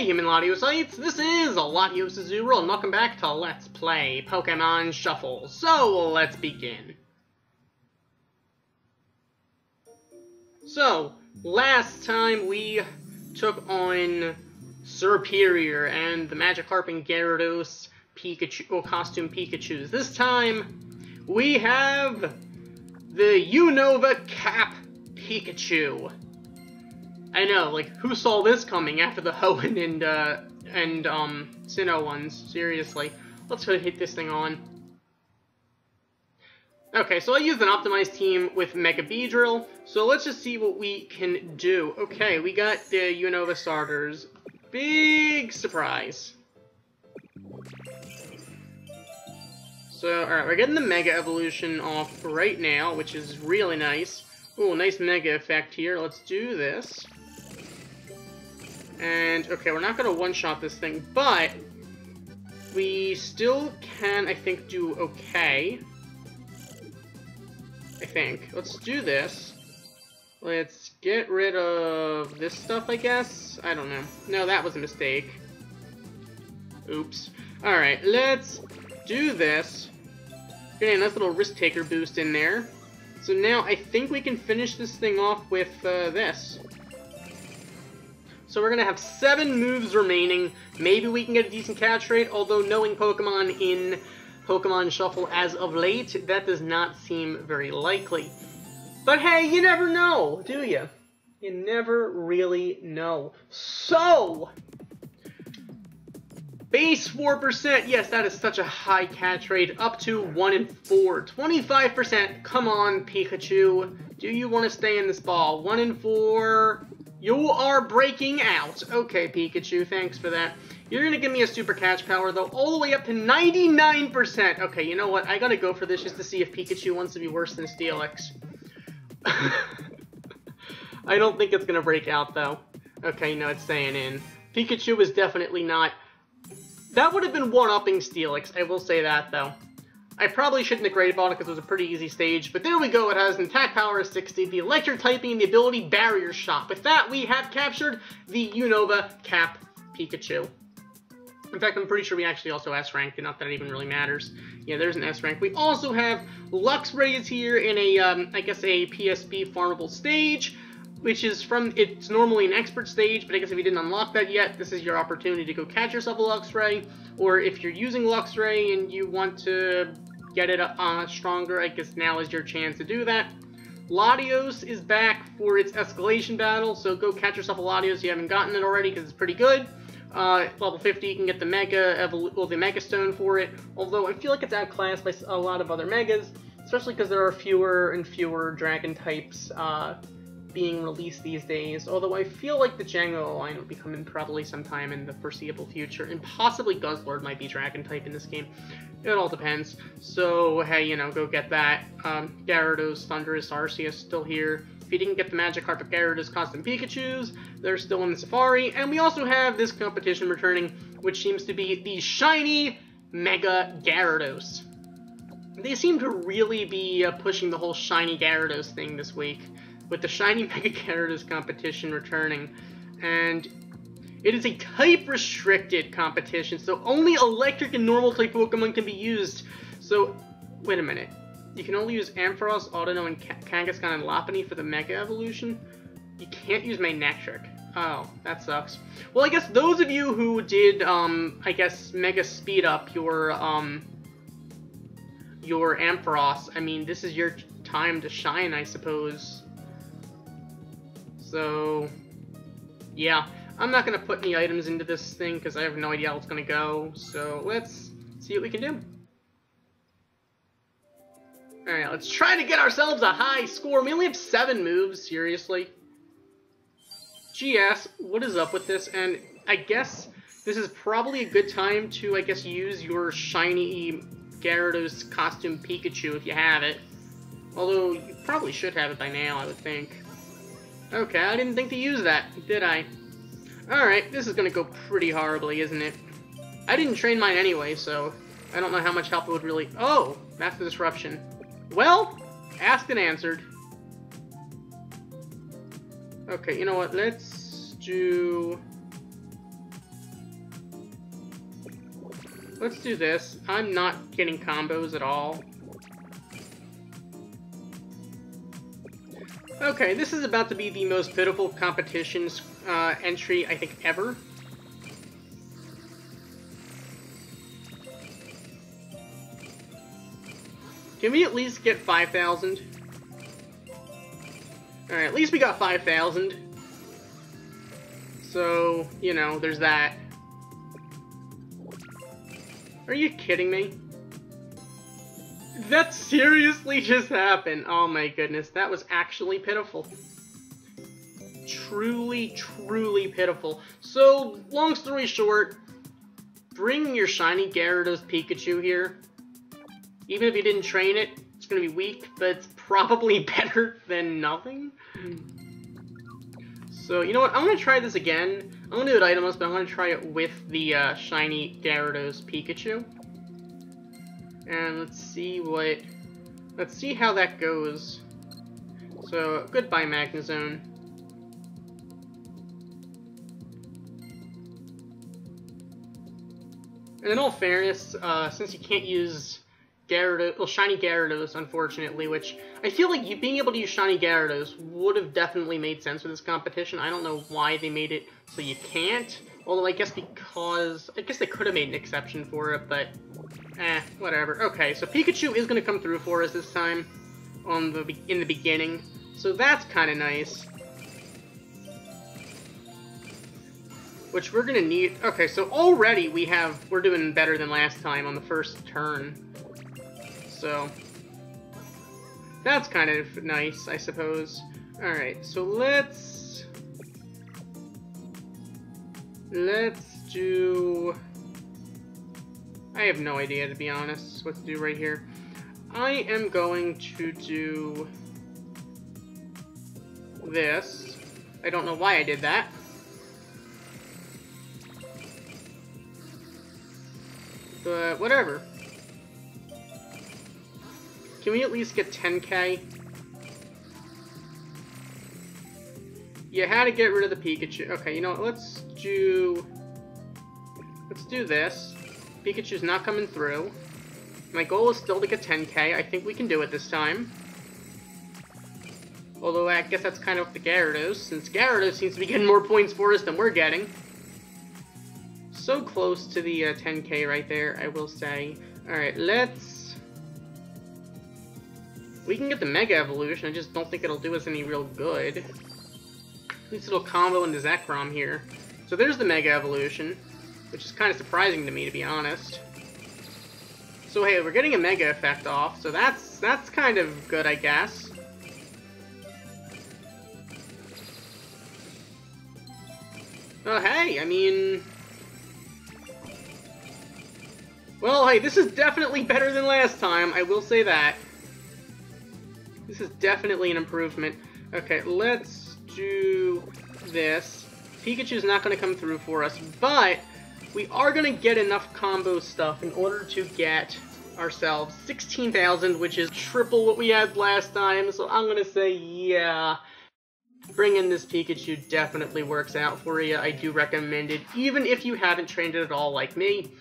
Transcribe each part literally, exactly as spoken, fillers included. Hey, human Latiosites, this is Latios Azurill, and welcome back to Let's Play Pokemon Shuffle. So, let's begin. So, last time we took on Serperior and the Magikarp and Gyarados Pikachu, or costume Pikachus. This time, we have the Unova Cap Pikachu. I know, like, who saw this coming after the Hoenn and, uh, and, um, Sinnoh ones? Seriously. Let's go hit this thing on. Okay, so I used an optimized team with Mega Drill, so let's just see what we can do. Okay, we got the Unova starters. Big surprise. So, alright, we're getting the Mega Evolution off right now, which is really nice. Ooh, nice Mega effect here. Let's do this. And, okay, we're not going to one-shot this thing, but we still can, I think, do okay. I think. Let's do this. Let's get rid of this stuff, I guess? I don't know. No, that was a mistake. Oops. Alright, let's do this. Getting a nice little risk-taker boost in there. So now I think we can finish this thing off with uh, this. So we're going to have seven moves remaining. Maybe we can get a decent catch rate, although knowing Pokemon in Pokemon Shuffle as of late, that does not seem very likely. But hey, you never know, do you? You never really know. So, base four percent, yes, that is such a high catch rate, up to one in four. twenty-five percent, come on, Pikachu. Do you want to stay in this ball? one in four, you are breaking out. Okay, Pikachu, thanks for that. You're going to give me a super catch power, though, all the way up to ninety-nine percent. Okay, you know what, I got to go for this just to see if Pikachu wants to be worse than Steelix. I don't think it's going to break out, though. Okay, no, it's staying in. Pikachu is definitely not... That would have been one-upping Steelix, I will say that, though. I probably shouldn't have graded on it because it was a pretty easy stage, but there we go, it has an attack power of sixty, the electric typing, and the ability Barrier Shop. With that, we have captured the Unova Cap Pikachu. In fact, I'm pretty sure we actually also S-ranked it, not that it even really matters. Yeah, there's an S-rank. We also have Luxray is here in a, um, I guess, a P S P farmable stage. Which is from, it's normally an expert stage, but I guess if you didn't unlock that yet, this is your opportunity to go catch yourself a Luxray, or if you're using Luxray and you want to get it uh, stronger, I guess now is your chance to do that. Latios is back for its Escalation Battle, so go catch yourself a Latios if you haven't gotten it already, because it's pretty good. Uh, level fifty, you can get the Mega, well, the Mega Stone for it, although I feel like it's outclassed by a lot of other Megas, especially because there are fewer and fewer Dragon-types, uh... being released these days, although I feel like the Django line will be coming probably sometime in the foreseeable future, and possibly Guzzlord might be Dragon-type in this game. It all depends. So, hey, you know, go get that. Um, Gyarados, Thunderous, Arceus still here. If you didn't get the Magikarp of Gyarados costume Pikachus, they're still in the Safari, and we also have this competition returning, which seems to be the Shiny Mega Gyarados. They seem to really be uh, pushing the whole Shiny Gyarados thing this week, with the Shiny Mega Gyarados competition returning. And it is a type-restricted competition, so only electric and normal-type Pokemon can be used. So, wait a minute. You can only use Ampharos, Autono, and Kangaskhan and Lapini for the Mega Evolution? You can't use Magnezone. Oh, that sucks. Well, I guess those of you who did, um, I guess, Mega Speed Up your, um, your Ampharos, I mean, this is your time to shine, I suppose. So, yeah, I'm not going to put any items into this thing because I have no idea how it's going to go. So let's see what we can do. Alright, let's try to get ourselves a high score. We only have seven moves, seriously. G S, what is up with this? And I guess this is probably a good time to, I guess, use your shiny Gyarados costume Pikachu if you have it. Although, you probably should have it by now, I would think. Okay, I didn't think to use that, did I? Alright, this is gonna go pretty horribly, isn't it? I didn't train mine anyway, so I don't know how much help it would really... Oh! Master Disruption. Well, asked and answered. Okay, you know what, let's do... Let's do this. I'm not getting combos at all. Okay, this is about to be the most pitiful competitions uh, entry, I think, ever. Can we at least get five thousand? Alright, at least we got five thousand. So, you know, there's that. Are you kidding me? That seriously just happened. Oh my goodness, that was actually pitiful. Truly, truly pitiful. So, long story short, bring your shiny Gyarados Pikachu here. Even if you didn't train it, it's going to be weak, but it's probably better than nothing. So, you know what? I'm going to try this again. I'm going to do it itemless, but I'm going to try it with the uh, shiny Gyarados Pikachu. And let's see what... Let's see how that goes. So, goodbye, Magnezone. And in all fairness, uh, since you can't use... Gyarados, well, Shiny Gyarados, unfortunately, which I feel like you being able to use Shiny Gyarados would have definitely made sense for this competition. I don't know why they made it so you can't, although I guess because, I guess they could have made an exception for it, but eh, whatever. Okay, so Pikachu is going to come through for us this time on the in the beginning, so that's kind of nice. Which we're going to need, okay, so already we have, we're doing better than last time on the first turn. So, that's kind of nice, I suppose. Alright, so let's... Let's do... I have no idea, to be honest, what to do right here. I am going to do... this. I don't know why I did that. But, whatever. Can we at least get ten K? You had to get rid of the Pikachu. Okay, you know what? Let's do... Let's do this. Pikachu's not coming through. My goal is still to get ten K. I think we can do it this time. Although I guess that's kind of up to Gyarados, since Gyarados seems to be getting more points for us than we're getting. So close to the uh, ten K right there, I will say. Alright, let's... We can get the Mega Evolution, I just don't think it'll do us any real good. At least it'll combo into Zekrom here. So there's the Mega Evolution, which is kind of surprising to me, to be honest. So hey, we're getting a Mega Effect off, so that's that's kind of good, I guess. Oh hey, I mean... Well, hey, this is definitely better than last time, I will say that. This is definitely an improvement. Okay, let's do this. Pikachu's not going to come through for us, but we are going to get enough combo stuff in order to get ourselves sixteen thousand, which is triple what we had last time, so I'm going to say, yeah. Bringing this Pikachu definitely works out for you. I do recommend it, even if you haven't trained it at all like me.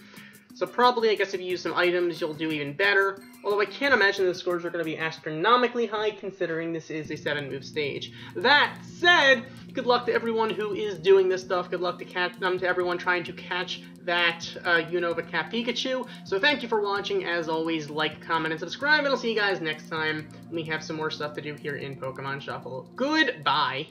So probably, I guess, if you use some items, you'll do even better. Although I can't imagine the scores are going to be astronomically high, considering this is a seven-move stage. That said, good luck to everyone who is doing this stuff. Good luck to, catch, um, to everyone trying to catch that uh, Unova Cap Pikachu. So thank you for watching. As always, like, comment, and subscribe. And I'll see you guys next time when we have some more stuff to do here in Pokemon Shuffle. Goodbye!